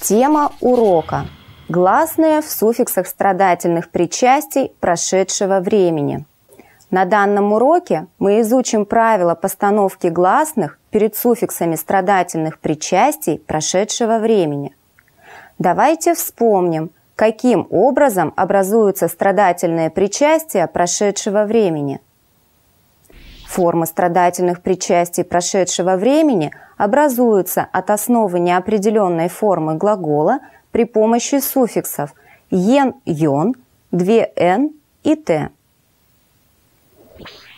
Тема урока. Гласные в суффиксах страдательных причастий прошедшего времени. На данном уроке мы изучим правила постановки гласных перед суффиксами страдательных причастий прошедшего времени. Давайте вспомним, каким образом образуются страдательные причастия прошедшего времени. Формы страдательных причастий прошедшего времени образуются от основы неопределенной формы глагола при помощи суффиксов «ен», «ён», 2«н» и «т».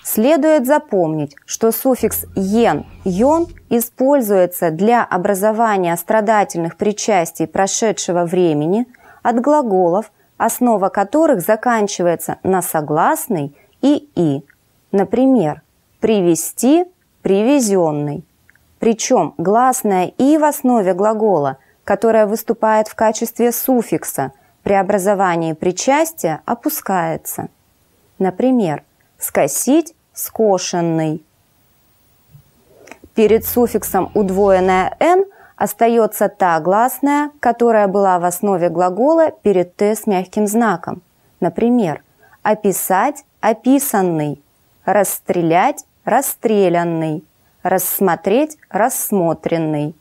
Следует запомнить, что суффикс «ен», «ён» используется для образования страдательных причастий прошедшего времени от глаголов, основа которых заканчивается на согласный и «и». Например, «привести», «привезенный». Причем гласное «и» в основе глагола, которое выступает в качестве суффикса, при образовании причастия опускается. Например, «скосить», скошенный. Перед суффиксом удвоенное «н» остается та гласная, которая была в основе глагола перед «т» с мягким знаком. Например, описать, описанный, расстрелять, расстрелянный, рассмотреть, рассмотренный.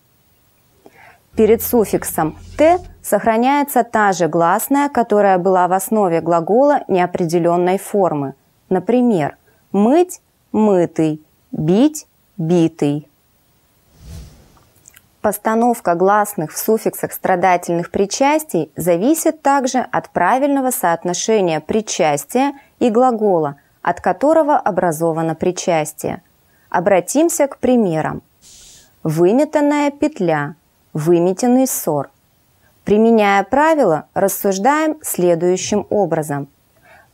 Перед суффиксом «т» сохраняется та же гласная, которая была в основе глагола неопределенной формы. Например, мыть – мытый, бить – битый. Постановка гласных в суффиксах страдательных причастий зависит также от правильного соотношения причастия и глагола, от которого образовано причастие. Обратимся к примерам. Выметанная петля, выметенный сор. Применяя правило, рассуждаем следующим образом.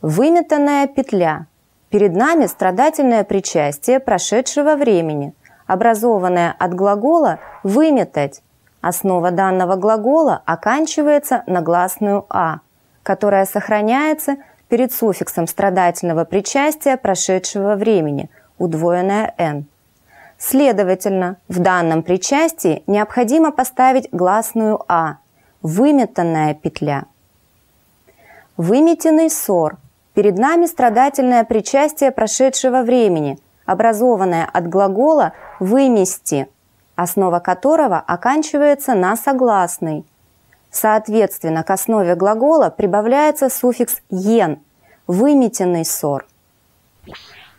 Выметанная петля. Перед нами страдательное причастие прошедшего времени, образованное от глагола «выметать». Основа данного глагола оканчивается на гласную «а», которая сохраняется перед суффиксом страдательного причастия прошедшего времени, удвоенное «н». Следовательно, в данном причастии необходимо поставить гласную «а», выметанная петля. Выметенный сор. Перед нами страдательное причастие прошедшего времени, образованное от глагола «вымести», основа которого оканчивается на согласный. Соответственно, к основе глагола прибавляется суффикс «ен» – выметенный сор.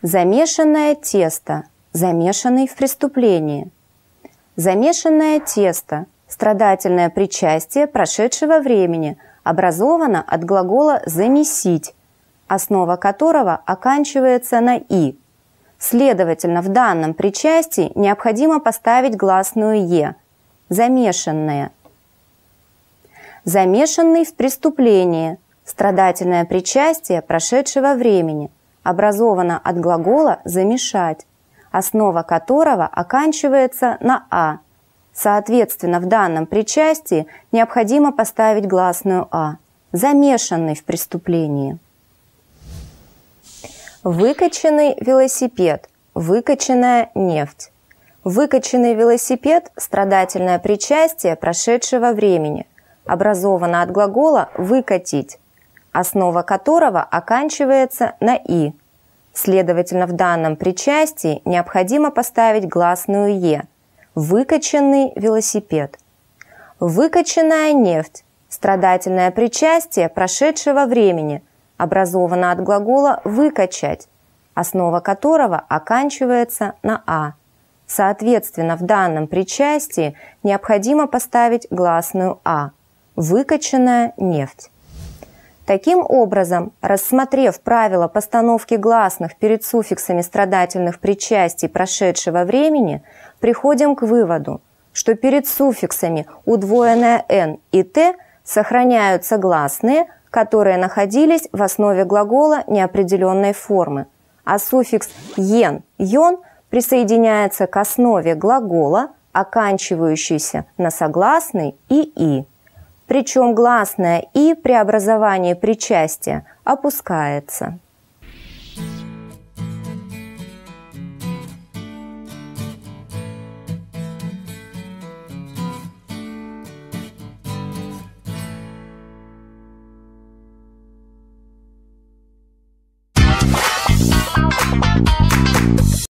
Замешанное тесто, замешанный в преступлении. Замешанное тесто – страдательное причастие прошедшего времени, образовано от глагола «замесить», основа которого оканчивается на «и». Следовательно, в данном причастии необходимо поставить гласную «е» – замешанное. Замешанный в преступлении – страдательное причастие прошедшего времени, образовано от глагола «замешать», основа которого оканчивается на «а». Соответственно, в данном причастии необходимо поставить гласную «а» – замешанный в преступлении. Выкачанный велосипед, выкачанная нефть. Выкачанный велосипед – страдательное причастие прошедшего времени, образовано от глагола «выкатить», основа которого оканчивается на «и». Следовательно, в данном причастии необходимо поставить гласную «е» – выкачанный велосипед. Выкачанная нефть – страдательное причастие прошедшего времени, образовано от глагола «выкачать», основа которого оканчивается на «а». Соответственно, в данном причастии необходимо поставить гласную «а» – выкачанная нефть. Таким образом, рассмотрев правила постановки гласных перед суффиксами страдательных причастий прошедшего времени, приходим к выводу, что перед суффиксами удвоенное «н» и «т» сохраняются гласные, которые находились в основе глагола неопределенной формы, а суффикс «ен», «ён» присоединяется к основе глагола, оканчивающейся на согласный и «и». Причем гласное «и» при образовании причастия опускается.